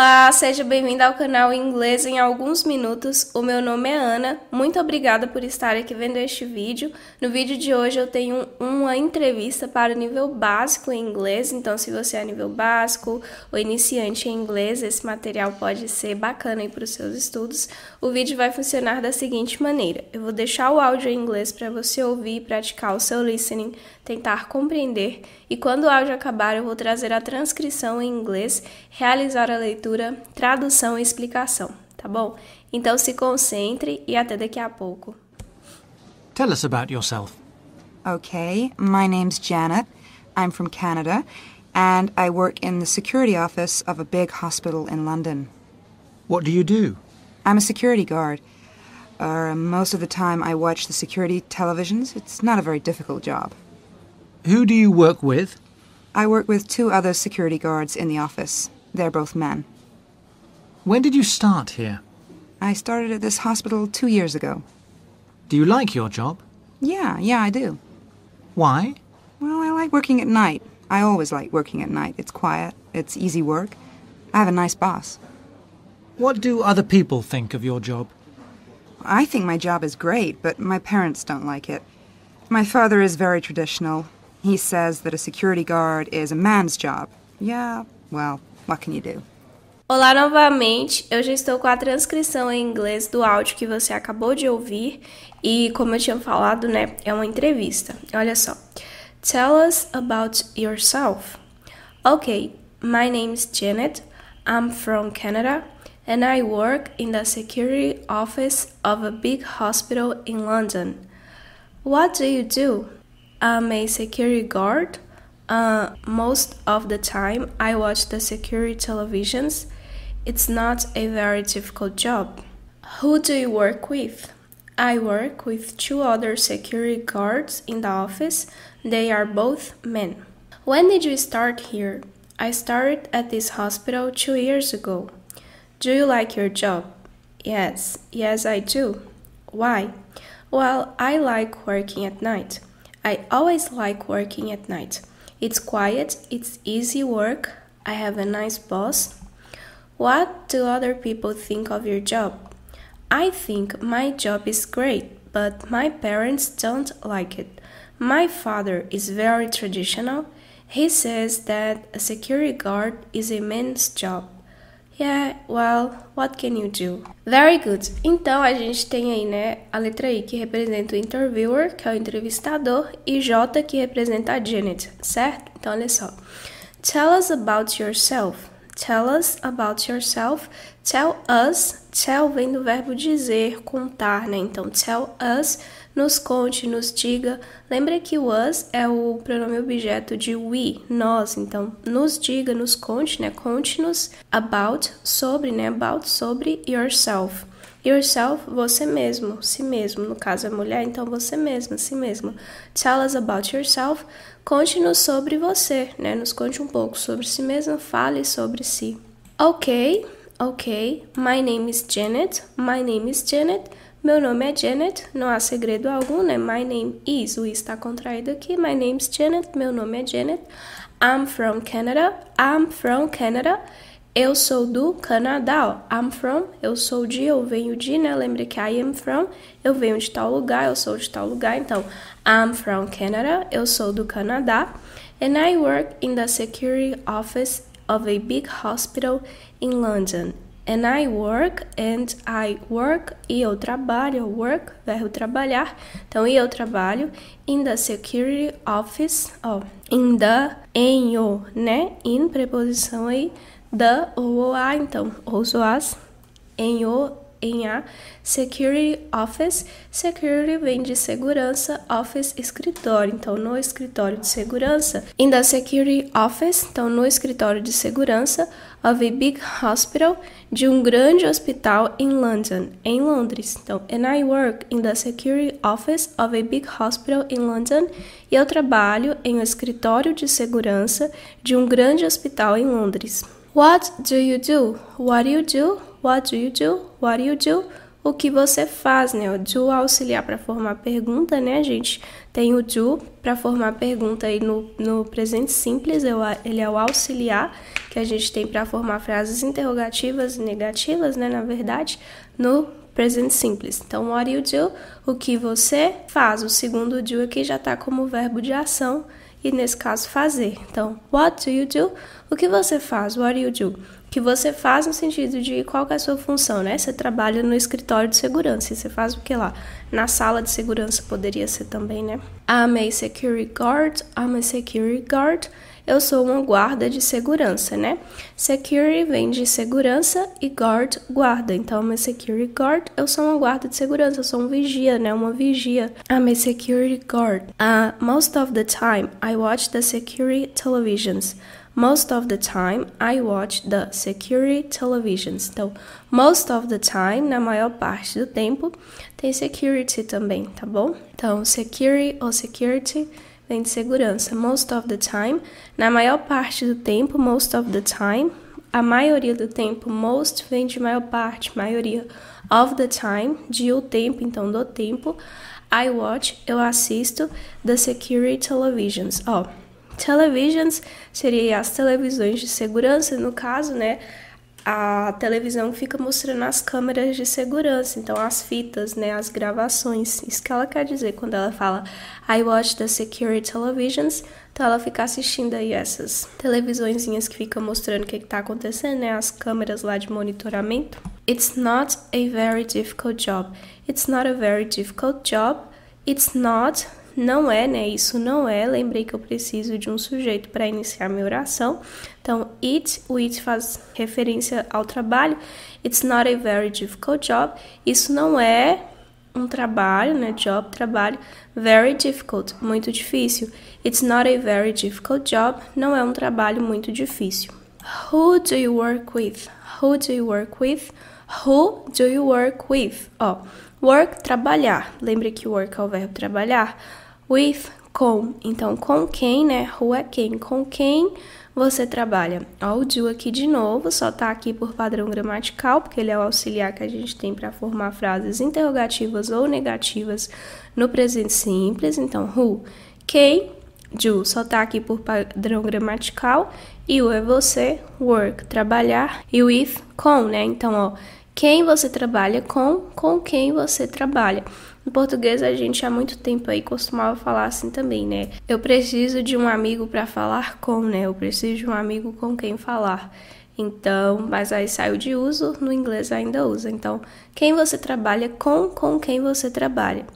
Olá, seja bem-vinda ao canal Inglês em alguns minutos. O meu nome é Ana. Muito obrigada por estar aqui vendo este vídeo. No vídeo de hoje eu tenho uma entrevista para o nível básico em inglês. Então, se você é nível básico ou iniciante em inglês, esse material pode ser bacana aí para os seus estudos. O vídeo vai funcionar da seguinte maneira. Eu vou deixar o áudio em inglês para você ouvir e praticar o seu listening, tentar compreender. E quando o áudio acabar, eu vou trazer a transcrição em inglês, realizar a leitura, tradução e explicação, tá bom? Então se concentre e até daqui a pouco. Tell us about yourself. Okay, my name's Janet. I'm from Canada and I work in the security office of a big hospital in London. What do you do? I'm a security guard. Most of the time I watch the security televisions. It's not a very difficult job. Who do you work with? I work with two other security guards in the office. They're both men. When did you start here? I started at this hospital 2 years ago. Do you like your job? Yeah, I do. Why? Well, I like working at night. I always like working at night. It's quiet. It's easy work. I have a nice boss. What do other people think of your job? I think my job is great, but my parents don't like it. My father is very traditional. He says that a security guard is a man's job. Yeah, well... What can you do? Olá novamente, eu já estou com a transcrição em inglês do áudio que você acabou de ouvir e como eu tinha falado, né, é uma entrevista. Olha só. Tell us about yourself. Okay, my name is Janet. I'm from Canada and I work in the security office of a big hospital in London. What do you do? I'm a security guard. Most of the time I watch the security televisions. It's not a very difficult job. Who do you work with? I work with two other security guards in the office. They are both men. When did you start here? I started at this hospital 2 years ago. Do you like your job? Yes, I do. Why? Well, I like working at night. I always like working at night. It's quiet, it's easy work, I have a nice boss. What do other people think of your job? I think my job is great, but my parents don't like it. My father is very traditional. He says that a security guard is a man's job. Yeah, well, what can you do? Very good. Então, a gente tem aí, né, a letra I que representa o interviewer, que é o entrevistador, e J que representa a Janet, certo? Então, olha só. Tell us about yourself. Tell us about yourself. Tell us. Tell vem do verbo dizer, contar, né? Então, tell us, nos conte, nos diga. Lembra que o us é o pronome objeto de we, nós. Então, nos diga, nos conte, né? Conte-nos about, sobre, né? About, sobre yourself. Yourself, você mesmo, si mesmo. No caso é mulher, então você mesma, si mesmo. Tell us about yourself. Conte-nos sobre você, né? Nos conte um pouco sobre si mesma, fale sobre si. Ok. My name is Janet. Meu nome é Janet, não há segredo algum, né? My name is, o is está contraído aqui. My name is Janet, meu nome é Janet. I'm from Canada. Eu sou do Canadá, ó. I'm from, eu sou de, eu venho de, né? Lembra que I am from, eu venho de tal lugar, eu sou de tal lugar. Então, I'm from Canada, eu sou do Canadá. And I work in the security office of a big hospital in London. And I work, e eu trabalho, work, verbo trabalhar, então e eu trabalho, in the security office, ó, in the, em o, né, in, preposição aí, the, ou a, então, os ou as, em o, em a, security office, security vem de segurança, office, escritório, então no escritório de segurança, in the security office, então no escritório de segurança, of a big hospital, de um grande hospital in London, em Londres, então, and I work in the security office of a big hospital in London, e eu trabalho em um escritório de segurança de um grande hospital em Londres. What do you do? What do you do? What do you do? What do you do? o que você faz, né? O do auxiliar para formar pergunta, né, gente? Tem o do para formar pergunta aí no presente simples, ele é o auxiliar que a gente tem para formar frases interrogativas e negativas, né, na verdade, no presente simples. Então, what you do, o que você faz. O segundo do aqui já está como verbo de ação e, nesse caso, fazer. Então, what do you do, o que você faz, what you do. Que você faz no sentido de qual que é a sua função, né? Você trabalha no escritório de segurança, e você faz o que lá? Na sala de segurança poderia ser também, né? I'm a security guard, I'm a security guard. Eu sou uma guarda de segurança, né? Security vem de segurança e guard, guarda. Então, I'm a security guard, eu sou uma guarda de segurança, eu sou um vigia, né? Uma vigia. I'm a security guard. Most of the time, I watch the security televisions. Most of the time, I watch the security televisions. Então, most of the time, na maior parte do tempo, tem security também, tá bom? Então, security ou security vem de segurança. Most of the time, na maior parte do tempo, most of the time. A maioria do tempo, most vem de maior parte, maioria. Of the time, de o tempo, então do tempo. I watch, eu assisto, the security televisions. Ó. Televisions seria as televisões de segurança, no caso, né? A televisão fica mostrando as câmeras de segurança, então as fitas, né? As gravações. Isso que ela quer dizer quando ela fala I watch the security televisions. Então ela fica assistindo aí essas televisõezinhas que ficam mostrando o que tá acontecendo, né? As câmeras lá de monitoramento. It's not a very difficult job. It's not a very difficult job. It's not... Não é, né? Isso não é. Lembrei que eu preciso de um sujeito para iniciar minha oração. Então, it, o it faz referência ao trabalho. It's not a very difficult job. Isso não é um trabalho, né? Job, trabalho. Very difficult, muito difícil. It's not a very difficult job. Não é um trabalho muito difícil. Who do you work with? Who do you work with? Who do you work with? Ó, work, trabalhar. Lembra que work é o verbo trabalhar. With, com. Então, com quem, né? Who é quem? Com quem você trabalha? Ó, o do aqui de novo, só tá aqui por padrão gramatical, porque ele é o auxiliar que a gente tem para formar frases interrogativas ou negativas no presente simples. Então, who, quem, do, só tá aqui por padrão gramatical. E o é você, work, trabalhar. E with, com, né? Então, ó, quem você trabalha com quem você trabalha. No português, a gente há muito tempo aí costumava falar assim também, né? Eu preciso de um amigo para falar com, né? Eu preciso de um amigo com quem falar. Então, mas aí saiu de uso, no inglês ainda usa. Então, quem você trabalha com quem você trabalha.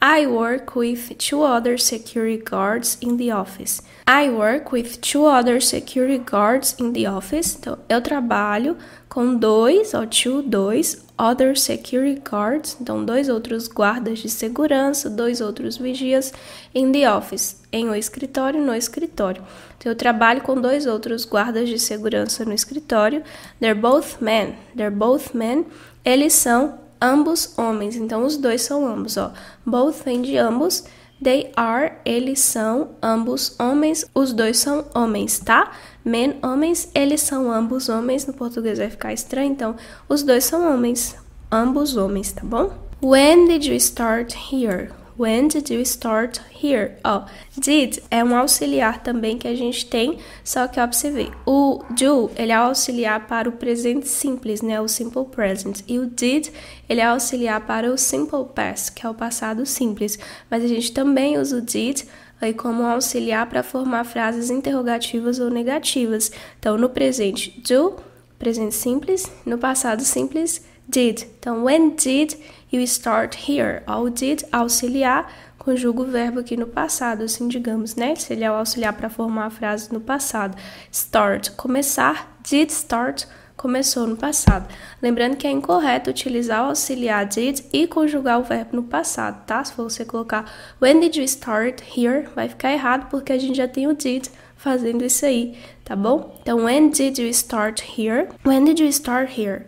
I work with two other security guards in the office. I work with two other security guards in the office. Então, eu trabalho com dois, ou two, dois, other security guards. Então, dois outros guardas de segurança, dois outros vigias in the office. Em o escritório, no escritório. Então, eu trabalho com dois outros guardas de segurança no escritório. They're both men. They're both men. Eles são ambos homens, então os dois são ambos, ó. Both vem de ambos. They are, eles são. Ambos homens, os dois são homens, tá? Men, homens, eles são ambos homens. No português vai ficar estranho, então os dois são homens. Ambos homens, tá bom? When did you start here? When did you start here? Ó, did é um auxiliar também que a gente tem, só que observe. O do, ele é auxiliar para o presente simples, né? O simple present. E o did, ele é auxiliar para o simple past, que é o passado simples. Mas a gente também usa o did aí como auxiliar para formar frases interrogativas ou negativas. Então, no presente, do, presente simples. No passado simples, did. Então, when did you start here? O did, auxiliar, conjuga o verbo aqui no passado, assim, digamos, né? Se ele é o auxiliar para formar a frase no passado. Start, começar. Did start, começou no passado. Lembrando que é incorreto utilizar o auxiliar did e conjugar o verbo no passado, tá? Se for você colocar when did you start here, vai ficar errado porque a gente já tem o did fazendo isso aí, tá bom? Então, when did you start here? When did you start here?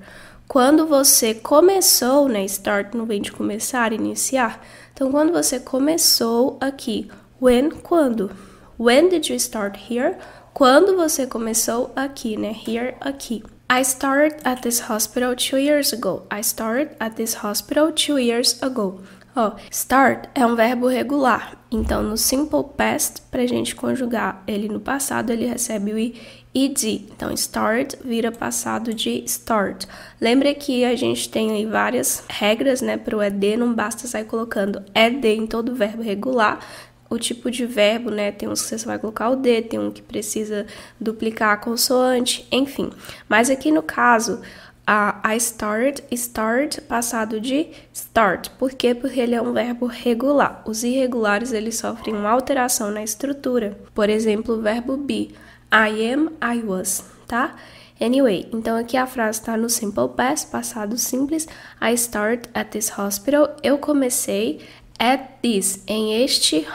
Quando você começou, né? Start não vem de começar, iniciar. Então, quando você começou aqui. When, quando. When did you start here? Quando você começou aqui, né? Here, aqui. I started at this hospital 2 years ago. I started at this hospital 2 years ago. Ó, start é um verbo regular, então no simple past, para a gente conjugar ele no passado, ele recebe o ed. Então, start vira passado de start. Lembra que a gente tem aí várias regras, né, para o ed, não basta sair colocando ed em todo verbo regular. O tipo de verbo, né, tem uns que você vai colocar o D, tem um que precisa duplicar a consoante, enfim. Mas aqui no caso, I started, start, passado de start. Por quê? Porque ele é um verbo regular. Os irregulares, eles sofrem uma alteração na estrutura. Por exemplo, o verbo be, I am, I was, tá? Anyway, então aqui a frase está no simple past, passado simples. I started at this hospital. Eu comecei... At this, em este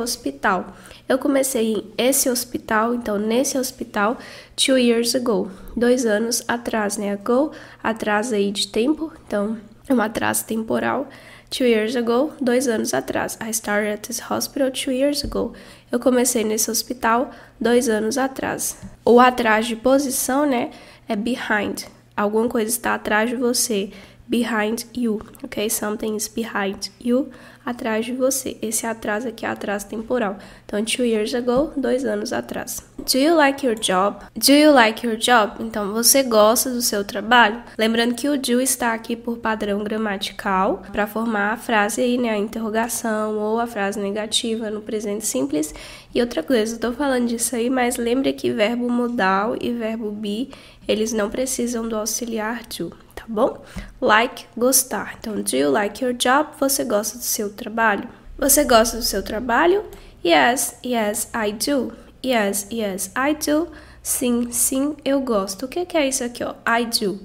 hospital. Eu comecei em esse hospital, então nesse hospital, 2 years ago. 2 anos atrás, né? Ago, atrás aí de tempo, então é um atraso temporal. 2 years ago, 2 anos atrás. I started at this hospital 2 years ago. Eu comecei nesse hospital 2 anos atrás. Ou atrás de posição, né? É behind. Alguma coisa está atrás de você. Behind you, ok? Something is behind you, atrás de você. Esse atraso aqui é atraso temporal. Então, 2 years ago, 2 anos atrás. Do you like your job? Do you like your job? Então, você gosta do seu trabalho? Lembrando que o do está aqui por padrão gramatical, para formar a frase aí, né? A interrogação ou a frase negativa no presente simples. E outra coisa, estou falando disso aí, mas lembre que verbo modal e verbo be, eles não precisam do auxiliar do. Tá bom? Like, gostar. Então, do you like your job? Você gosta do seu trabalho? Você gosta do seu trabalho? Yes, yes, I do. Yes, yes, I do. Sim, sim, eu gosto. O que é isso aqui, ó? I do.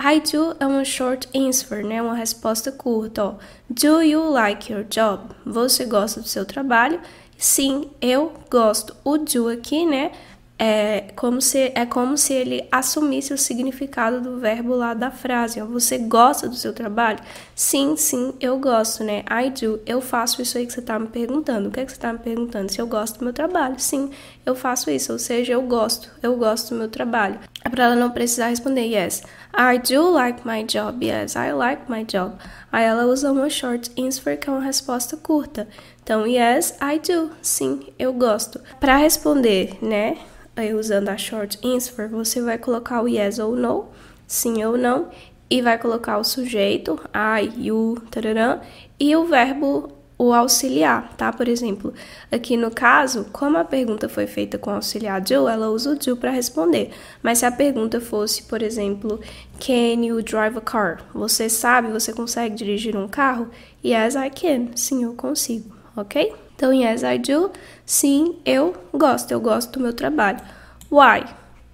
I do é uma short answer, né? Uma resposta curta, ó. Do you like your job? Você gosta do seu trabalho? Sim, eu gosto. O do aqui, né? É como se ele assumisse o significado do verbo lá da frase. Ó. Você gosta do seu trabalho? Sim, sim, eu gosto, né? I do. Eu faço isso aí que você tá me perguntando. O que é que você tá me perguntando? Se eu gosto do meu trabalho? Sim, eu faço isso. Ou seja, eu gosto do meu trabalho. É para ela não precisar responder yes. I do like my job. Yes, I like my job. Aí ela usa uma short answer, que é uma resposta curta. Então, yes, I do. Sim, eu gosto. Para responder, né? Aí, usando a short answer, você vai colocar o yes ou no, sim ou não, e vai colocar o sujeito, I, you, tararã, e o verbo, o auxiliar, tá? Por exemplo, aqui no caso, como a pergunta foi feita com o auxiliar do, ela usa o do para responder. Mas se a pergunta fosse, por exemplo, can you drive a car? Você sabe, você consegue dirigir um carro? Yes, I can. Sim, eu consigo, ok? Então, yes, I do. Sim, eu gosto do meu trabalho. Why?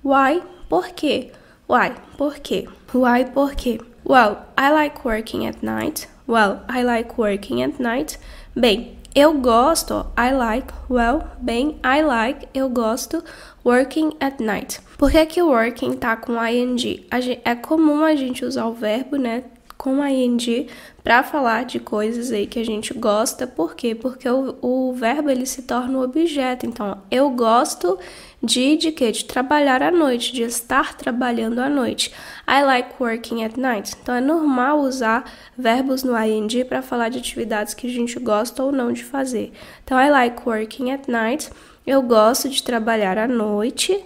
Why? Por quê? Why? Por quê? Why? Por quê? Well, I like working at night. Well, I like working at night. Bem, eu gosto, I like, well, bem, I like, eu gosto, working at night. Por que que working tá com ing? É comum a gente usar o verbo, né? Com ing para falar de coisas aí que a gente gosta. Por quê? Porque o verbo ele se torna um objeto. Então, ó, eu gosto de quê? De trabalhar à noite, de estar trabalhando à noite. I like working at night. Então, é normal usar verbos no ing para falar de atividades que a gente gosta ou não de fazer. Então, I like working at night. Eu gosto de trabalhar à noite.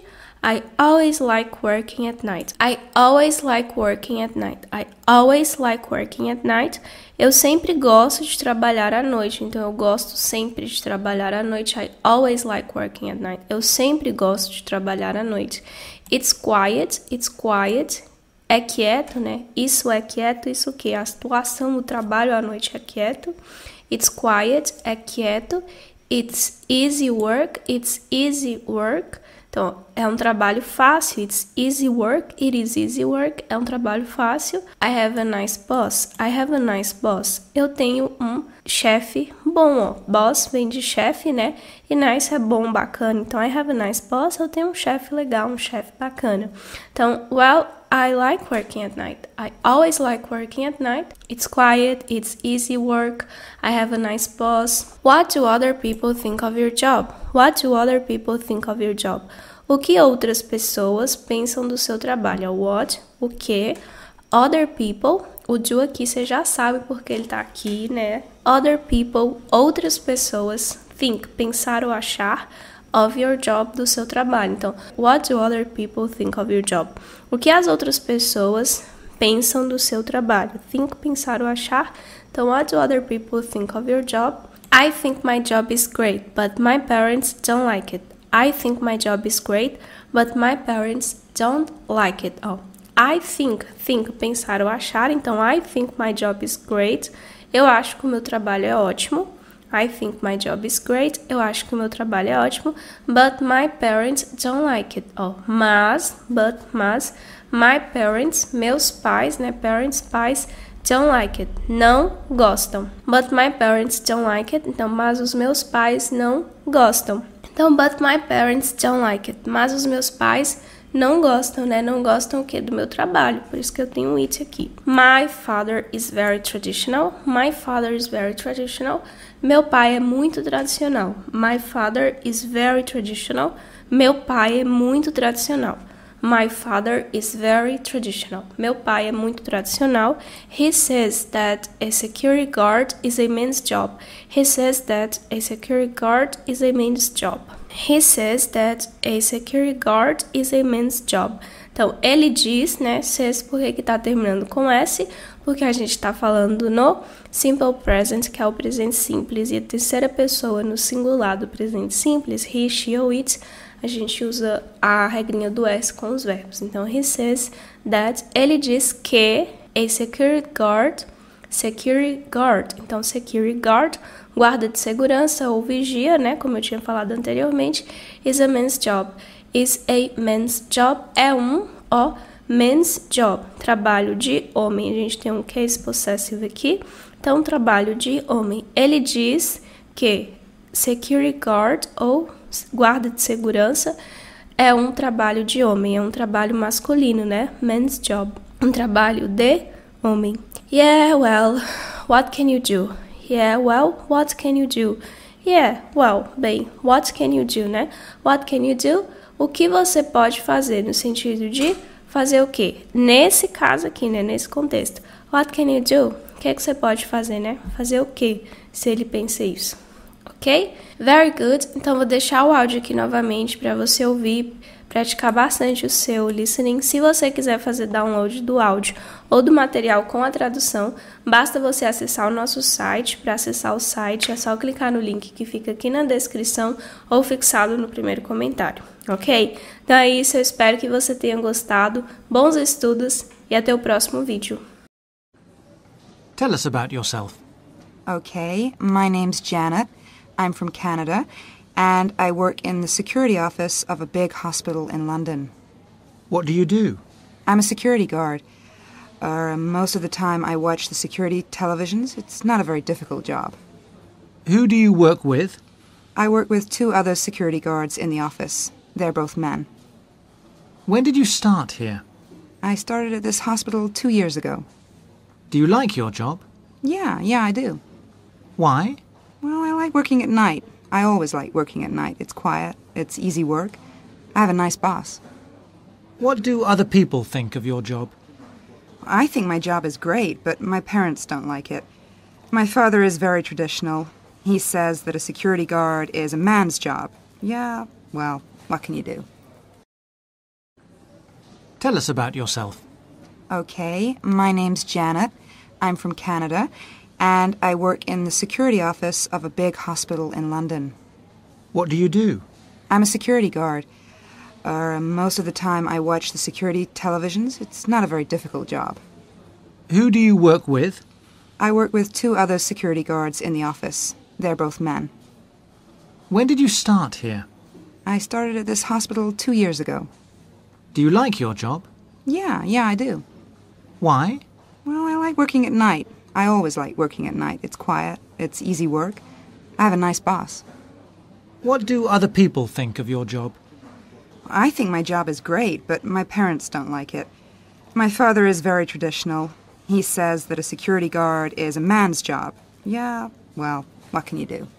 I always like working at night. I always like working at night. I always like working at night. Eu sempre gosto de trabalhar à noite. Então, eu gosto sempre de trabalhar à noite. I always like working at night. Eu sempre gosto de trabalhar à noite. It's quiet. It's quiet. É quieto, né? Isso é quieto. Isso o quê? A situação, o trabalho à noite é quieto. It's quiet. É quieto. It's easy work. It's easy work. Então, é um trabalho fácil. It's easy work. It is easy work. É um trabalho fácil. I have a nice boss. I have a nice boss. Eu tenho um chefe bom, ó. Boss vem de chefe, né? E nice é bom, bacana. Então, I have a nice boss. Eu tenho um chefe legal, um chefe bacana. Então, well, I like working at night. I always like working at night. It's quiet. It's easy work. I have a nice boss. What do other people think of your job? What do other people think of your job? O que outras pessoas pensam do seu trabalho? What, o que. Other people, o do aqui você já sabe porque ele tá aqui, né? Other people, outras pessoas. Think, pensar ou achar. Of your job, do seu trabalho. Então, what do other people think of your job? O que as outras pessoas pensam do seu trabalho? Think, pensar ou achar. Então, what do other people think of your job? I think my job is great, but my parents don't like it. I think my job is great, but my parents don't like it. Oh, I think, pensar ou achar. Então, I think my job is great. Eu acho que o meu trabalho é ótimo. I think my job is great. Eu acho que o meu trabalho é ótimo. But my parents don't like it. Oh, mas, my parents, meus pais, né? Parents, pais, don't like it. Não gostam. But my parents don't like it. Então, mas os meus pais não gostam. Então, but my parents don't like it. Mas os meus pais não gostam, né? Não gostam o quê? Do meu trabalho. Por isso que eu tenho it aqui. My father is very traditional. My father is very traditional. Meu pai é muito tradicional. My father is very traditional. Meu pai é muito tradicional. My father is very traditional. Meu pai é muito tradicional. He says that a security guard is a man's job. He says that a security guard is a man's job. He says that a security guard is a man's job. Então, ele diz, né, says, por que tá terminando com S? Porque a gente tá falando no simple present, que é o presente simples, e a terceira pessoa no singular do presente simples, he, she ou it, a gente usa a regrinha do S com os verbos. Então, he says that, ele diz que a security guard, então security guard, guarda de segurança ou vigia, né, como eu tinha falado anteriormente, is a man's job. Is a man's job, é um, ó, man's job, trabalho de homem. A gente tem um case possessive aqui, então trabalho de homem. Ele diz que security guard ou guarda de segurança é um trabalho de homem, é um trabalho masculino, né, man's job, um trabalho de homem. Yeah, well, what can you do? Yeah, well, what can you do? Yeah, well, bem, what can you do, né? What can you do? O que você pode fazer, no sentido de fazer o quê? Nesse caso aqui, né? Nesse contexto. What can you do? O que é que você pode fazer, né? Fazer o quê? Se ele pensa isso. Ok? Very good. Então, vou deixar o áudio aqui novamente para você ouvir, praticar bastante o seu listening. Se você quiser fazer download do áudio ou do material com a tradução, basta você acessar o nosso site. Para acessar o site, é só clicar no link que fica aqui na descrição ou fixado no primeiro comentário, ok? Então é isso, eu espero que você tenha gostado. Bons estudos e até o próximo vídeo. Tell us about yourself. Okay, my name's Janet. I'm from Canada. And I work in the security office of a big hospital in London. What do you do? I'm a security guard. Most of the time I watch the security televisions. It's not a very difficult job. Who do you work with? I work with two other security guards in the office. They're both men. When did you start here? I started at this hospital 2 years ago. Do you like your job? Yeah, I do. Why? Well, I like working at night. I always like working at night. It's quiet. It's easy work. I have a nice boss. What do other people think of your job? I think my job is great, but my parents don't like it. My father is very traditional. He says that a security guard is a man's job. Yeah, well, what can you do? Tell us about yourself. Okay, my name's Janet. I'm from Canada. And I work in the security office of a big hospital in London. What do you do? I'm a security guard. Most of the time I watch the security televisions. It's not a very difficult job. Who do you work with? I work with two other security guards in the office. They're both men. When did you start here? I started at this hospital 2 years ago. Do you like your job? Yeah, I do. Why? Well, I like working at night. I always like working at night. It's quiet. It's easy work. I have a nice boss. What do other people think of your job? I think my job is great, but my parents don't like it. My father is very traditional. He says that a security guard is a man's job. Yeah, well, what can you do?